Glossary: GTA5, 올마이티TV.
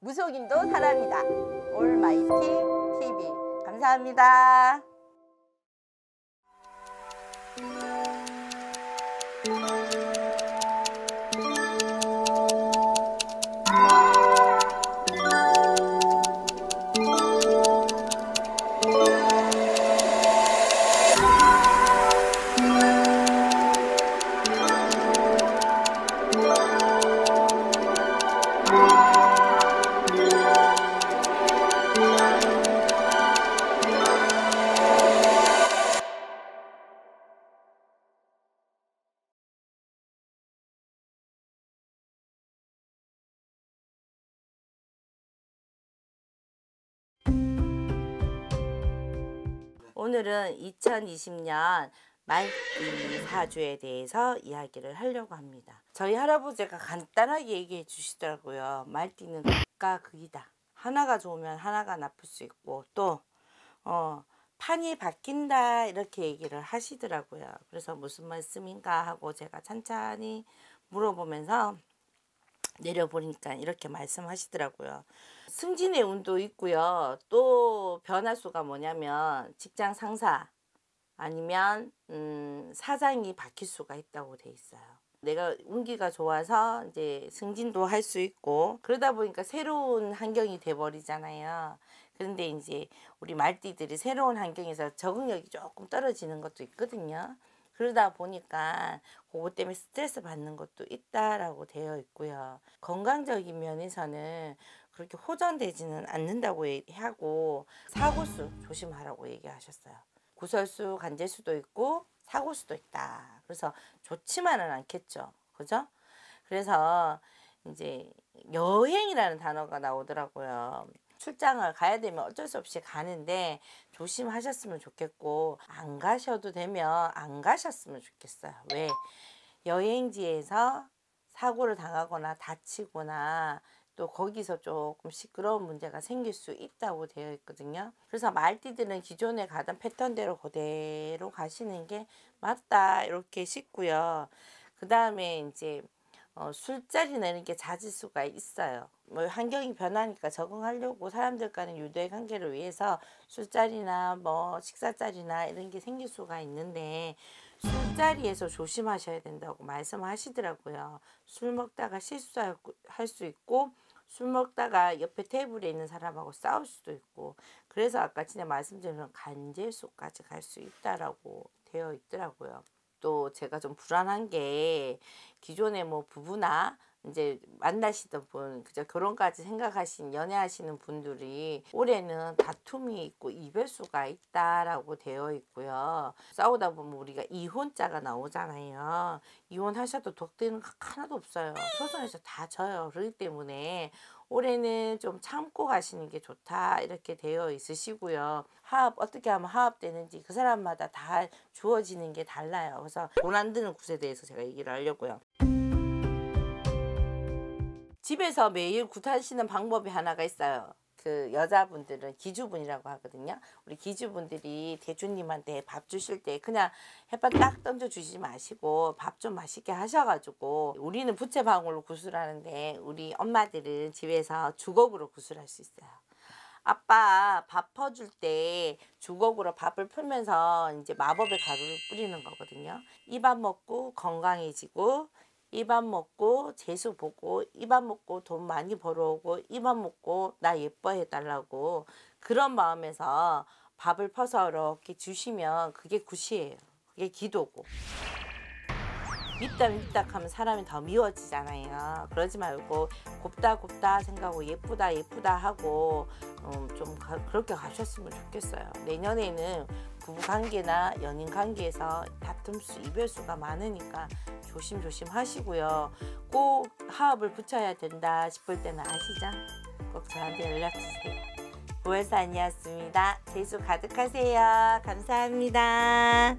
무속인도 사람이다. 올마이티TV 감사합니다. 오늘은 2020년 말띠 사주에 대해서 이야기를 하려고 합니다. 저희 할아버지가 간단하게 얘기해 주시더라고요. 말띠는 극과 극이다. 하나가 좋으면 하나가 나쁠 수 있고 또 판이 바뀐다 이렇게 얘기를 하시더라고요. 그래서 무슨 말씀인가 하고 제가 찬찬히 물어보면서 내려보니까 이렇게 말씀하시더라고요. 승진의 운도 있고요. 또 변화수가 뭐냐면 직장 상사 아니면 사장이 바뀔 수가 있다고 돼 있어요. 내가 운기가 좋아서 이제 승진도 할 수 있고 그러다 보니까 새로운 환경이 돼버리잖아요. 그런데 이제 우리 말띠들이 새로운 환경에서 적응력이 조금 떨어지는 것도 있거든요. 그러다 보니까 그것 때문에 스트레스 받는 것도 있다라고 되어 있고요. 건강적인 면에서는 그렇게 호전되지는 않는다고 하고 사고수 조심하라고 얘기하셨어요. 구설수, 간재수도 있고 사고수도 있다. 그래서 좋지만은 않겠죠. 그죠? 그래서 이제 여행이라는 단어가 나오더라고요. 출장을 가야 되면 어쩔 수 없이 가는데 조심하셨으면 좋겠고 안 가셔도 되면 안 가셨으면 좋겠어요. 왜? 여행지에서 사고를 당하거나 다치거나 또 거기서 조금 시끄러운 문제가 생길 수 있다고 되어 있거든요. 그래서 말띠들은 기존에 가던 패턴대로 그대로 가시는 게 맞다 이렇게 싶고요. 그 다음에 이제 술자리 내는 게 잦을 수가 있어요. 뭐 환경이 변하니까 적응하려고 사람들 간의 유대의 관계를 위해서 술자리나 뭐 식사자리나 이런 게 생길 수가 있는데 술자리에서 조심하셔야 된다고 말씀하시더라고요. 술 먹다가 실수할 수 있고 술 먹다가 옆에 테이블에 있는 사람하고 싸울 수도 있고 그래서 아까 진짜 말씀드린 간질수까지 갈 수 있다라고 되어 있더라고요. 또 제가 좀 불안한 게 기존에 뭐 부부나 이제 만나시던 분, 그저 결혼까지 생각하신 연애하시는 분들이 올해는 다툼이 있고 이별수가 있다라고 되어 있고요. 싸우다 보면 우리가 이혼자가 나오잖아요. 이혼하셔도 덕대는 하나도 없어요. 소송에서 다 져요. 그렇기 때문에 올해는 좀 참고 가시는 게 좋다 이렇게 되어 있으시고요. 화합 어떻게 하면 화합되는지 그 사람마다 다 주어지는 게 달라요. 그래서 돈 안 드는 굿에 대해서 제가 얘기를 하려고요. 집에서 매일 굿하시는 방법이 하나가 있어요. 그 여자분들은 기주분이라고 하거든요. 우리 기주분들이 대주님한테 밥 주실 때 그냥 햇반 딱 던져 주지 마시고 밥 좀 맛있게 하셔가지고 우리는 부채방울로 구슬하는데 우리 엄마들은 집에서 주걱으로 구슬할 수 있어요. 아빠 밥 퍼줄 때 주걱으로 밥을 풀면서 이제 마법의 가루를 뿌리는 거거든요. 이 밥 먹고 건강해지고 이 밥 먹고 재수 보고 이 밥 먹고 돈 많이 벌어오고 이 밥 먹고 나 예뻐해 달라고 그런 마음에서 밥을 퍼서 이렇게 주시면 그게 굿이에요. 그게 기도고 밉다 하면 사람이 더 미워지잖아요. 그러지 말고 곱다 생각하고 예쁘다 하고 좀 그렇게 가셨으면 좋겠어요. 내년에는 부부관계나 연인관계에서 다툼수, 이별수가 많으니까 조심조심 하시고요. 꼭 화합을 붙여야 된다 싶을 때는 아시죠? 꼭 저한테 연락주세요. 보혜산이었습니다. 재수 가득하세요. 감사합니다.